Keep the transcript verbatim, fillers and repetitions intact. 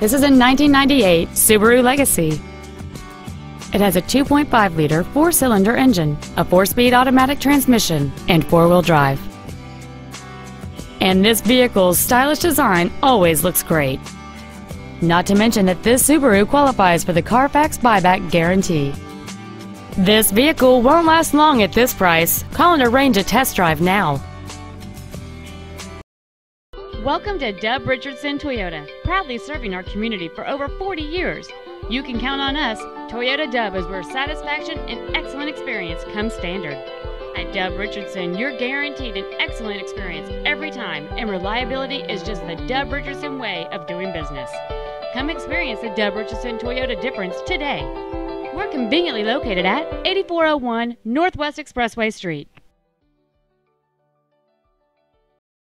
This is a nineteen ninety-eight Subaru Legacy. It has a two point five liter four-cylinder engine, a four-speed automatic transmission, and four-wheel drive. And this vehicle's stylish design always looks great. Not to mention that this Subaru qualifies for the Carfax buyback guarantee. This vehicle won't last long at this price. Call and arrange a test drive now. Welcome to Dub Richardson Toyota, proudly serving our community for over forty years. You can count on us. Toyota Dub is where satisfaction and excellent experience come standard. At Dub Richardson, you're guaranteed an excellent experience every time, and reliability is just the Dub Richardson way of doing business. Come experience the Dub Richardson Toyota difference today. We're conveniently located at eighty-four oh one Northwest Expressway Street.